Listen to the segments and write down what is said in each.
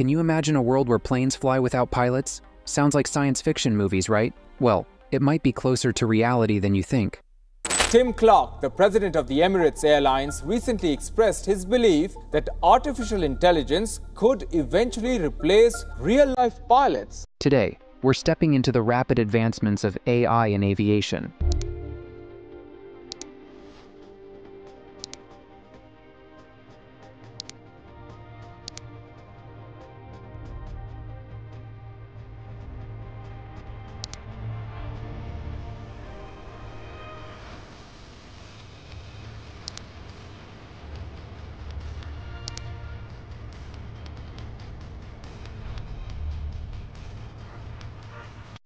Can you imagine a world where planes fly without pilots? Sounds like science fiction movies, right? Well, it might be closer to reality than you think. Tim Clark, the president of the Emirates Airlines, recently expressed his belief that artificial intelligence could eventually replace real-life pilots. Today, we're stepping into the rapid advancements of AI in aviation.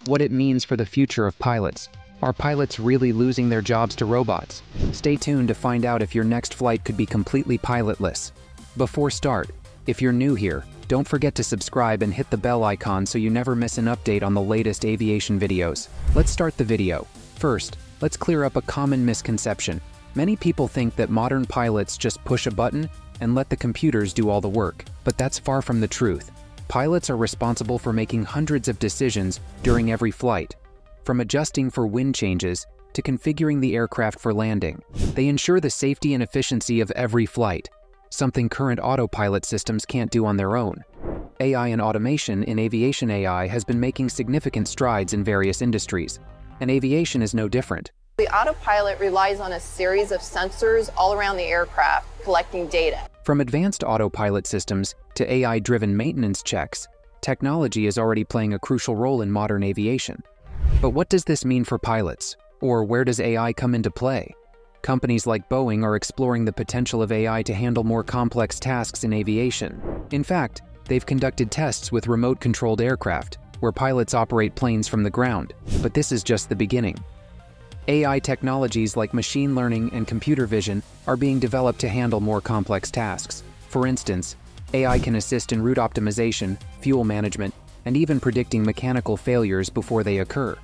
What it means for the future of pilots. Are pilots really losing their jobs to robots? Stay tuned to find out if your next flight could be completely pilotless. Before start, if you're new here, don't forget to subscribe and hit the bell icon so you never miss an update on the latest aviation videos. Let's start the video. First, let's clear up a common misconception. Many people think that modern pilots just push a button and let the computers do all the work, but that's far from the truth. Pilots are responsible for making hundreds of decisions during every flight, from adjusting for wind changes to configuring the aircraft for landing. They ensure the safety and efficiency of every flight, something current autopilot systems can't do on their own. AI and automation in aviation. AI has been making significant strides in various industries, and aviation is no different. The autopilot relies on a series of sensors all around the aircraft collecting data. From advanced autopilot systems to AI-driven maintenance checks, technology is already playing a crucial role in modern aviation. But what does this mean for pilots? Or where does AI come into play? Companies like Boeing are exploring the potential of AI to handle more complex tasks in aviation. In fact, they've conducted tests with remote-controlled aircraft, where pilots operate planes from the ground. But this is just the beginning. AI technologies like machine learning and computer vision are being developed to handle more complex tasks. For instance, AI can assist in route optimization, fuel management, and even predicting mechanical failures before they occur.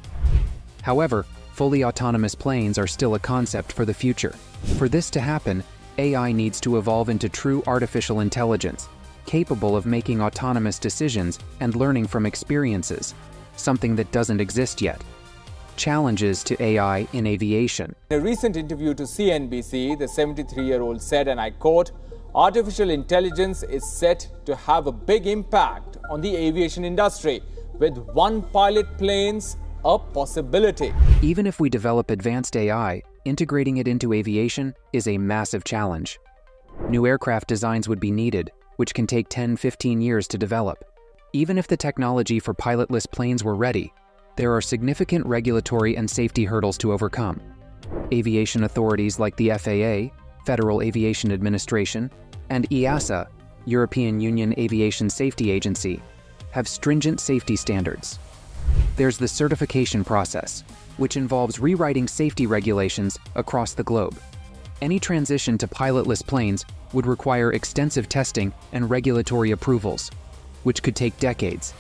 However, fully autonomous planes are still a concept for the future. For this to happen, AI needs to evolve into true artificial intelligence, capable of making autonomous decisions and learning from experiences, something that doesn't exist yet. Challenges to AI in aviation. In a recent interview to CNBC, the 73-year-old said, and I quote, "Artificial intelligence is set to have a big impact on the aviation industry, with one-pilot planes a possibility." Even if we develop advanced AI, integrating it into aviation is a massive challenge. New aircraft designs would be needed, which can take 10-15 years to develop. Even if the technology for pilotless planes were ready, there are significant regulatory and safety hurdles to overcome. Aviation authorities like the FAA, Federal Aviation Administration, and EASA, European Union Aviation Safety Agency, have stringent safety standards. There's the certification process, which involves rewriting safety regulations across the globe. Any transition to pilotless planes would require extensive testing and regulatory approvals, which could take decades.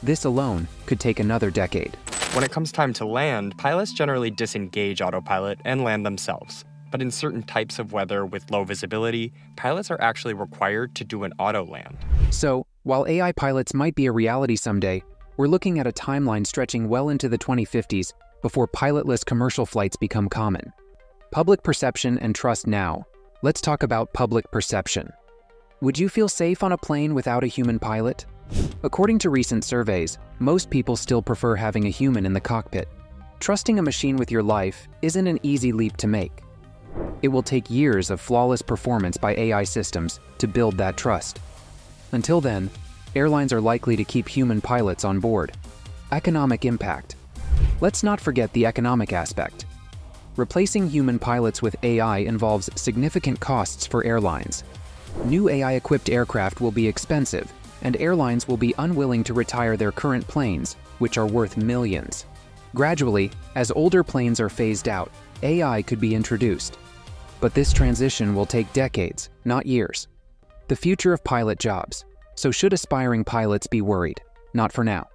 This alone could take another decade. When it comes time to land, pilots generally disengage autopilot and land themselves. But in certain types of weather with low visibility, pilots are actually required to do an auto land. So, while AI pilots might be a reality someday, we're looking at a timeline stretching well into the 2050s before pilotless commercial flights become common. Public perception and trust now. Let's talk about public perception. Would you feel safe on a plane without a human pilot? According to recent surveys, most people still prefer having a human in the cockpit. Trusting a machine with your life isn't an easy leap to make. It will take years of flawless performance by AI systems to build that trust. Until then, airlines are likely to keep human pilots on board. Economic impact. Let's not forget the economic aspect. Replacing human pilots with AI involves significant costs for airlines. New AI-equipped aircraft will be expensive, and airlines will be unwilling to retire their current planes, which are worth millions. Gradually, as older planes are phased out, AI could be introduced. But this transition will take decades, not years. The future of pilot jobs. So should aspiring pilots be worried? Not for now.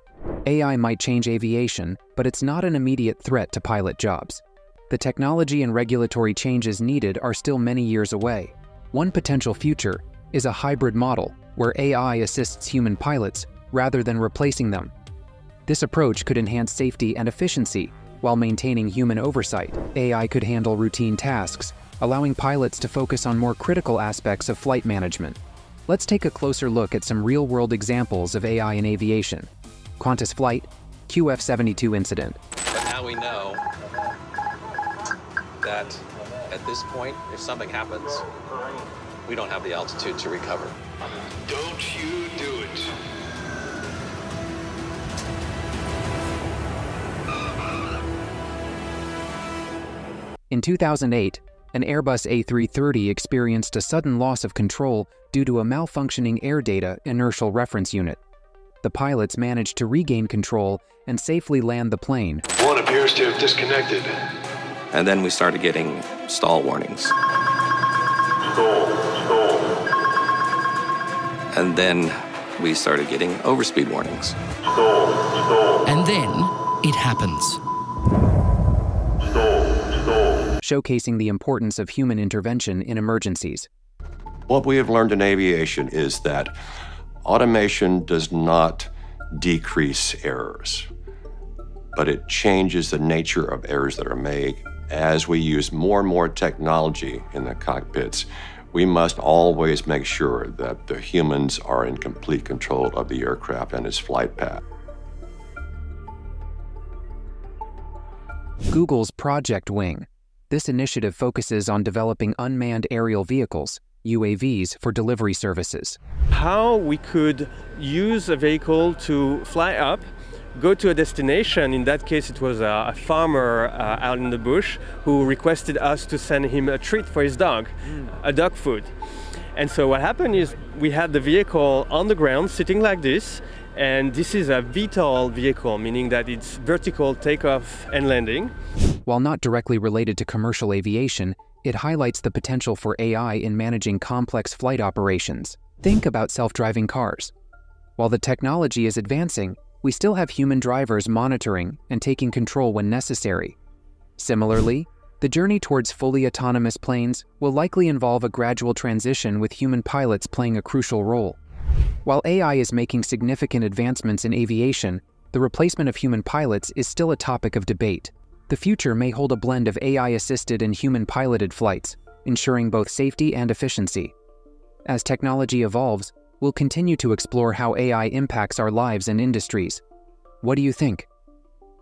AI might change aviation, but it's not an immediate threat to pilot jobs. The technology and regulatory changes needed are still many years away. One potential future is a hybrid model where AI assists human pilots rather than replacing them. This approach could enhance safety and efficiency while maintaining human oversight. AI could handle routine tasks, allowing pilots to focus on more critical aspects of flight management. Let's take a closer look at some real-world examples of AI in aviation. Qantas flight, QF72 incident. But now we know that at this point, if something happens, we don't have the altitude to recover. Don't you do it. In 2008, an Airbus A330 experienced a sudden loss of control due to a malfunctioning air data inertial reference unit. The pilots managed to regain control and safely land the plane. One appears to have disconnected. And then we started getting stall warnings. Stall. And then we started getting overspeed warnings. Stall. And then it happens. Showcasing the importance of human intervention in emergencies. What we have learned in aviation is that automation does not decrease errors, but it changes the nature of errors that are made. As we use more and more technology in the cockpits, we must always make sure that the humans are in complete control of the aircraft and its flight path. Google's Project Wing. This initiative focuses on developing unmanned aerial vehicles, UAVs, for delivery services. How we could use a vehicle to fly up, go to a destination. In that case, it was a farmer out in the bush who requested us to send him a treat for his dog, a dog food. And so what happened is we had the vehicle on the ground sitting like this, and this is a VTOL vehicle, meaning that it's vertical takeoff and landing. While not directly related to commercial aviation, it highlights the potential for AI in managing complex flight operations. Think about self-driving cars. While the technology is advancing, we still have human drivers monitoring and taking control when necessary. Similarly, the journey towards fully autonomous planes will likely involve a gradual transition with human pilots playing a crucial role. While AI is making significant advancements in aviation, the replacement of human pilots is still a topic of debate. The future may hold a blend of AI-assisted and human-piloted flights, ensuring both safety and efficiency. As technology evolves, we'll continue to explore how AI impacts our lives and industries. What do you think?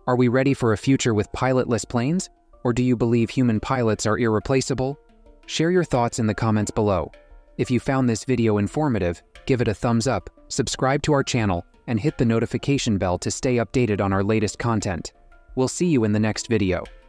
Are we ready for a future with pilotless planes, or do you believe human pilots are irreplaceable? Share your thoughts in the comments below. If you found this video informative, give it a thumbs up, subscribe to our channel, and hit the notification bell to stay updated on our latest content. We'll see you in the next video.